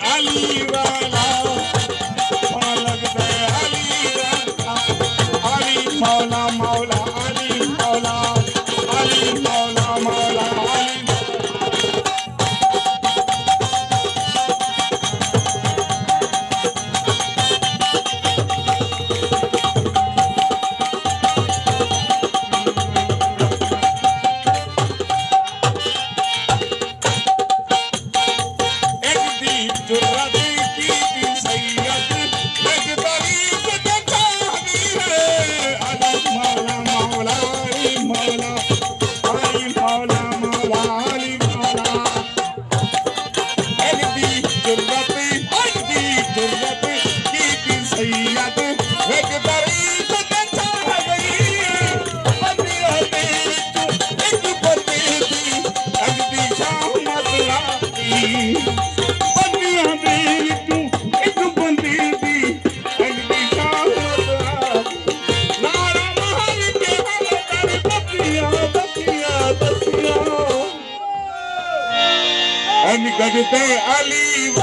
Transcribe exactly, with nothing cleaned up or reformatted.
Ali Wala. Ali